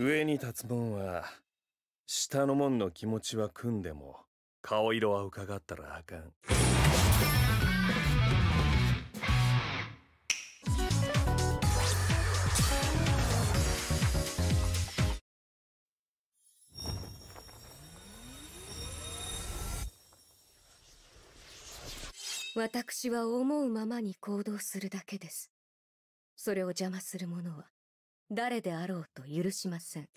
上に立つもんは下のもんの気持ちは汲んでも顔色はうかがったらあかん。私は思うままに行動するだけです。それを邪魔する者は誰であろうと許しません。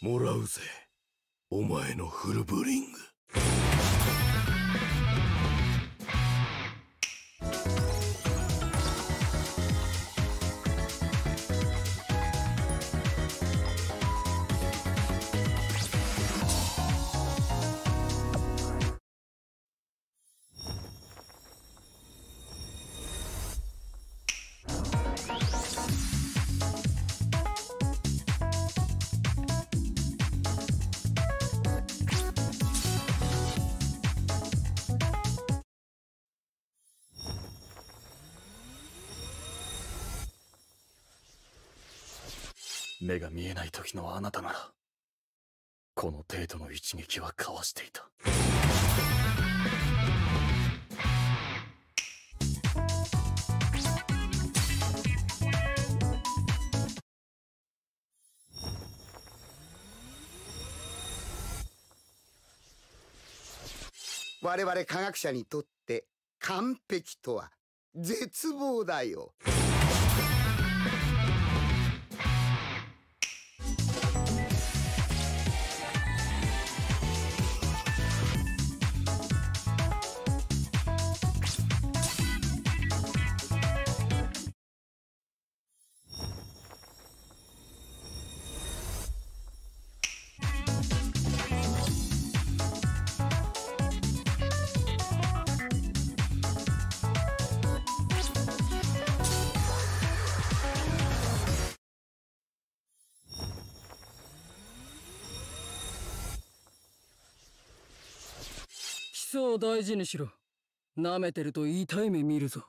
もらうぜ、お前のフルブリング。目が見えない時のあなたならこの程度の一撃はかわしていた。我々科学者にとって完璧とは絶望だよ。そう大事にしろ。舐めてると痛い目見るぞ。